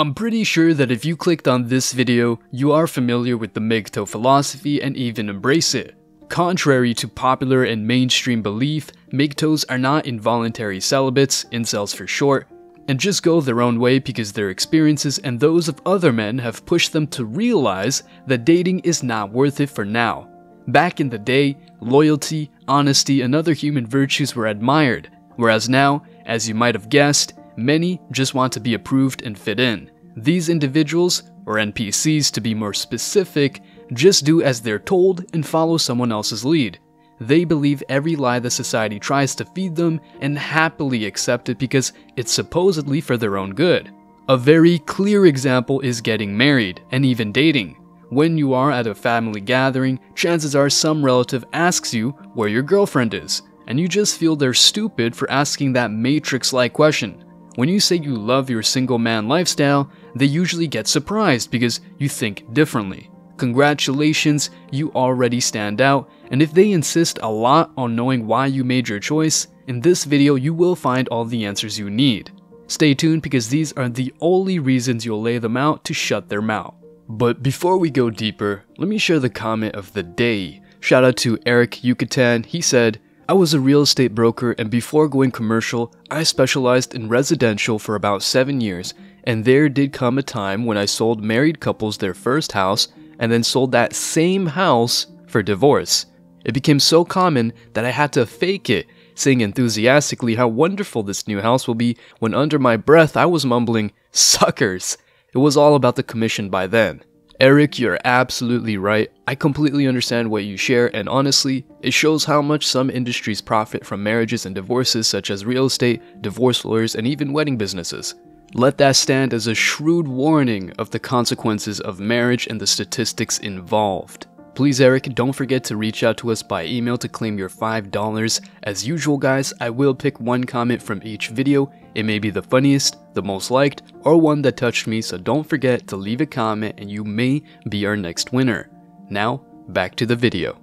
I'm pretty sure that if you clicked on this video, you are familiar with the MGTOW philosophy and even embrace it. Contrary to popular and mainstream belief, MGTOWs are not involuntary celibates, incels for short, and just go their own way because their experiences and those of other men have pushed them to realize that dating is not worth it for now. Back in the day, loyalty, honesty, and other human virtues were admired, whereas now, as you might have guessed, many just want to be approved and fit in. These individuals, or NPCs to be more specific, just do as they're told and follow someone else's lead. They believe every lie that society tries to feed them and happily accept it because it's supposedly for their own good. A very clear example is getting married and even dating. When you are at a family gathering, chances are some relative asks you where your girlfriend is, and you just feel they're stupid for asking that Matrix-like question. When you say you love your single man lifestyle, they usually get surprised because you think differently. Congratulations, you already stand out, and if they insist a lot on knowing why you made your choice, in this video you will find all the answers you need. Stay tuned because these are the only reasons you'll lay them out to shut their mouth. But before we go deeper, let me share the comment of the day. Shout out to Eric Yucatan. He said, "I was a real estate broker, and before going commercial, I specialized in residential for about 7 years, and there did come a time when I sold married couples their first house and then sold that same house for divorce. It became so common that I had to fake it, saying enthusiastically how wonderful this new house will be, when under my breath I was mumbling, 'Suckers!'" It was all about the commission by then. Eric, you're absolutely right. I completely understand what you share, and honestly, it shows how much some industries profit from marriages and divorces, such as real estate, divorce lawyers, and even wedding businesses. Let that stand as a shrewd warning of the consequences of marriage and the statistics involved. Please, Eric, don't forget to reach out to us by email to claim your $5. As usual, guys, I will pick one comment from each video. It may be the funniest, the most liked, or one that touched me, so don't forget to leave a comment and you may be our next winner. Now, back to the video.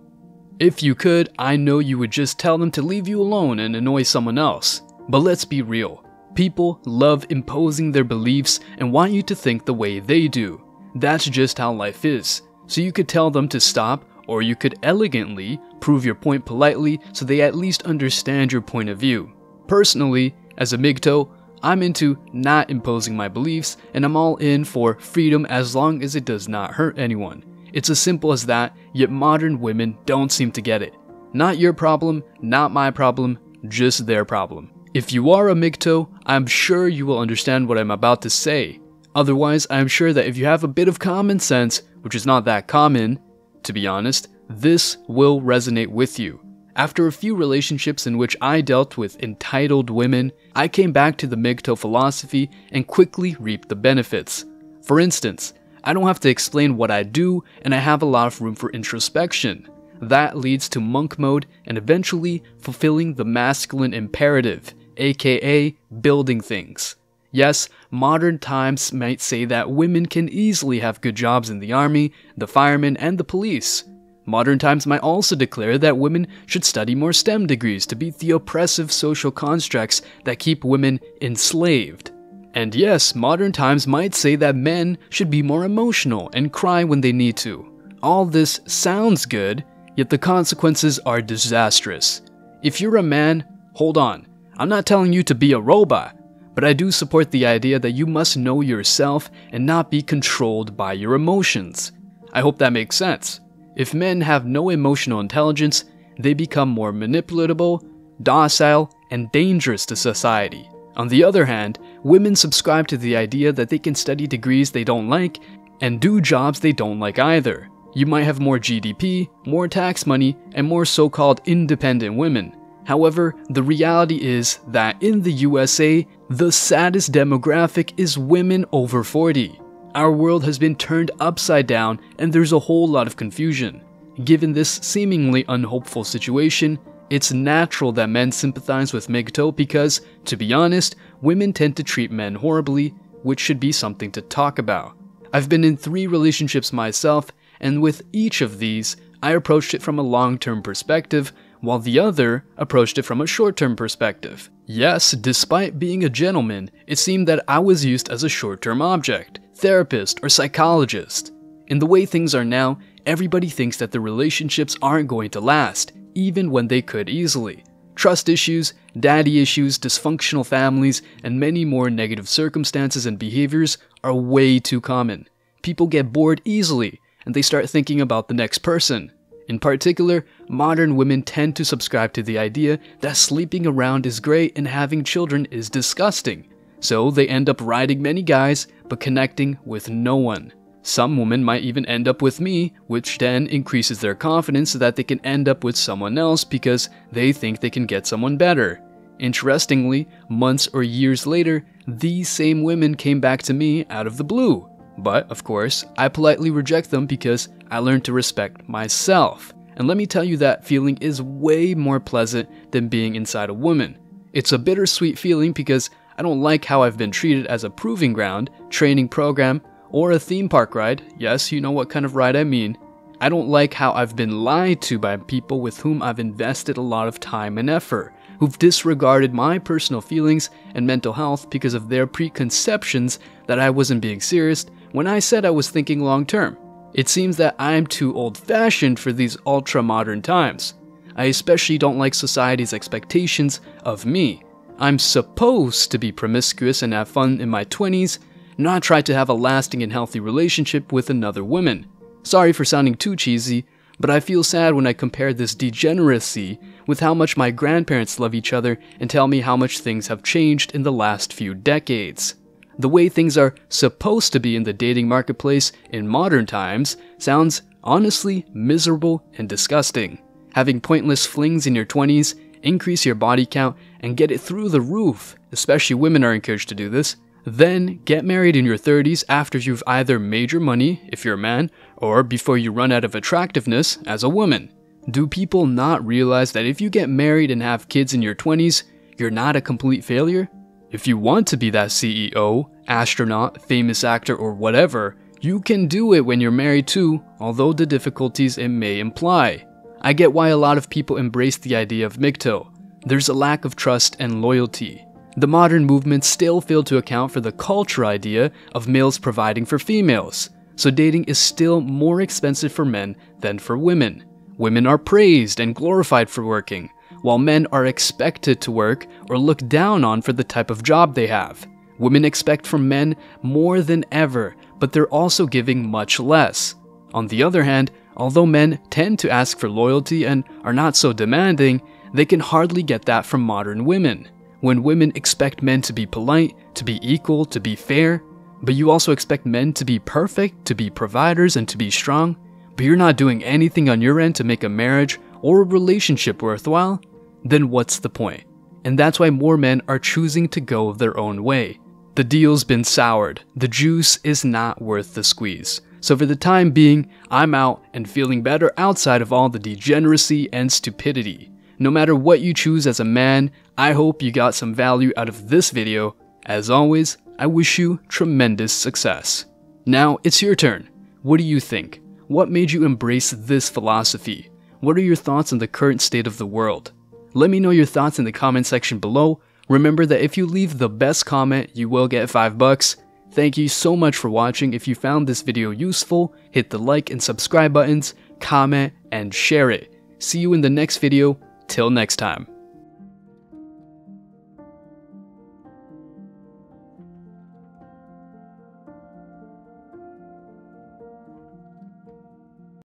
If you could, I know you would just tell them to leave you alone and annoy someone else. But let's be real. People love imposing their beliefs and want you to think the way they do. That's just how life is. So you could tell them to stop, or you could elegantly prove your point politely so they at least understand your point of view. Personally, as a MGTOW, I'm into not imposing my beliefs, and I'm all in for freedom as long as it does not hurt anyone. It's as simple as that, yet modern women don't seem to get it. Not your problem, not my problem, just their problem. If you are a MGTOW, I'm sure you will understand what I'm about to say. Otherwise, I'm sure that if you have a bit of common sense, which is not that common, to be honest, this will resonate with you. After a few relationships in which I dealt with entitled women, I came back to the MGTOW philosophy and quickly reaped the benefits. For instance, I don't have to explain what I do, and I have a lot of room for introspection. That leads to monk mode and eventually fulfilling the masculine imperative, aka building things. Yes, modern times might say that women can easily have good jobs in the army, the firemen, and the police. Modern times might also declare that women should study more STEM degrees to beat the oppressive social constructs that keep women enslaved. And yes, modern times might say that men should be more emotional and cry when they need to. All this sounds good, yet the consequences are disastrous. If you're a man, hold on. I'm not telling you to be a robot, but I do support the idea that you must know yourself and not be controlled by your emotions. I hope that makes sense. If men have no emotional intelligence, they become more manipulatable, docile, and dangerous to society. On the other hand, women subscribe to the idea that they can study degrees they don't like and do jobs they don't like either. You might have more GDP, more tax money, and more so-called independent women. However, the reality is that in the USA, the saddest demographic is women over 40. Our world has been turned upside down, and there's a whole lot of confusion. Given this seemingly unhopeful situation, it's natural that men sympathize with MGTOW because, to be honest, women tend to treat men horribly, which should be something to talk about. I've been in 3 relationships myself, and with each of these, I approached it from a long-term perspective, while the other approached it from a short-term perspective. Yes, despite being a gentleman, it seemed that I was used as a short-term object, therapist, or psychologist. In the way things are now, everybody thinks that the relationships aren't going to last, even when they could easily. Trust issues, daddy issues, dysfunctional families, and many more negative circumstances and behaviors are way too common. People get bored easily, and they start thinking about the next person. In particular, modern women tend to subscribe to the idea that sleeping around is great and having children is disgusting. So they end up riding many guys, but connecting with no one. Some women might even end up with me, which then increases their confidence so that they can end up with someone else because they think they can get someone better. Interestingly, months or years later, these same women came back to me out of the blue. But, of course, I politely reject them because I learned to respect myself. And let me tell you, that feeling is way more pleasant than being inside a woman. It's a bittersweet feeling because I don't like how I've been treated as a proving ground, training program, or a theme park ride. Yes, you know what kind of ride I mean. I don't like how I've been lied to by people with whom I've invested a lot of time and effort, who've disregarded my personal feelings and mental health because of their preconceptions that I wasn't being serious when I said I was thinking long term. It seems that I'm too old-fashioned for these ultra-modern times. I especially don't like society's expectations of me. I'm supposed to be promiscuous and have fun in my 20s, not try to have a lasting and healthy relationship with another woman. Sorry for sounding too cheesy, but I feel sad when I compare this degeneracy with how much my grandparents love each other and tell me how much things have changed in the last few decades. The way things are supposed to be in the dating marketplace in modern times sounds honestly miserable and disgusting. Having pointless flings in your 20s, increase your body count, and get it through the roof, especially women are encouraged to do this. Then get married in your 30s after you've either made your money, if you're a man, or before you run out of attractiveness as a woman. Do people not realize that if you get married and have kids in your 20s, you're not a complete failure? If you want to be that CEO, astronaut, famous actor, or whatever, you can do it when you're married too, although the difficulties it may imply. I get why a lot of people embrace the idea of MGTOW. There's a lack of trust and loyalty. The modern movement still failed to account for the culture idea of males providing for females, so dating is still more expensive for men than for women. Women are praised and glorified for working, while men are expected to work or looked down on for the type of job they have. Women expect from men more than ever, but they're also giving much less. On the other hand, although men tend to ask for loyalty and are not so demanding, they can hardly get that from modern women. When women expect men to be polite, to be equal, to be fair, but you also expect men to be perfect, to be providers, and to be strong, but you're not doing anything on your end to make a marriage or a relationship worthwhile, then what's the point? And that's why more men are choosing to go their own way. The deal's been soured. The juice is not worth the squeeze. So for the time being, I'm out and feeling better outside of all the degeneracy and stupidity. No matter what you choose as a man, I hope you got some value out of this video. As always, I wish you tremendous success. Now it's your turn. What do you think? What made you embrace this philosophy? What are your thoughts on the current state of the world? Let me know your thoughts in the comment section below. Remember that if you leave the best comment, you will get $5. Thank you so much for watching. If you found this video useful, hit the like and subscribe buttons, comment, and share it. See you in the next video. Till next time.